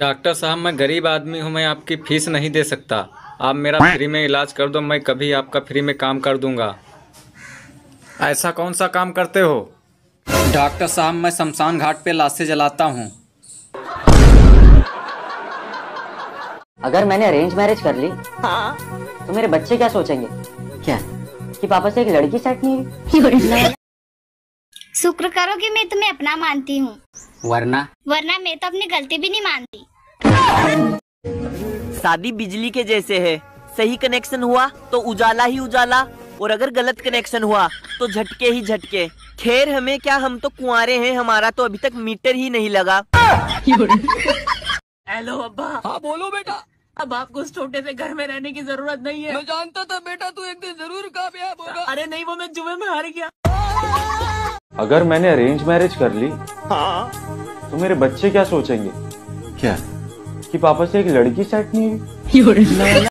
Doctor साहब मैं गरीब आदमी हूँ, मैं आपकी फीस नहीं दे सकता। आप मेरा फ्री में इलाज कर दो, मैं कभी आपका फ्री में काम कर दूंगा। ऐसा कौन सा काम करते हो? डॉक्टर साहब मैं शमशान घाट पे लाशें जलाता हूँ। अगर मैंने अरेंज मैरिज कर ली तो मेरे बच्चे क्या सोचेंगे? क्या कि पापा से एक लड़की सेट नहीं है? शुक्र करो कि मैं तुम्हें अपना मानती हूँ, वरना मैं तो अपनी गलती भी नहीं मानती। शादी बिजली के जैसे है, सही कनेक्शन हुआ तो उजाला ही उजाला, और अगर गलत कनेक्शन हुआ तो झटके ही झटके। खैर हमें क्या, हम तो कुंवारे हैं, हमारा तो अभी तक मीटर ही नहीं लगा। हेलो अब्बा। हाँ बोलो बेटा। अब आपको उस छोटे से घर में रहने की जरूरत नहीं है। मैं जानता था बेटा तू एक दिन जरूर कामयाब होगा। अरे नहीं, वो मैं जुए में हार गया। अगर मैंने अरेंज मैरिज कर ली तो मेरे बच्चे क्या सोचेंगे? क्या कि पापा से एक लड़की सेट नहीं है?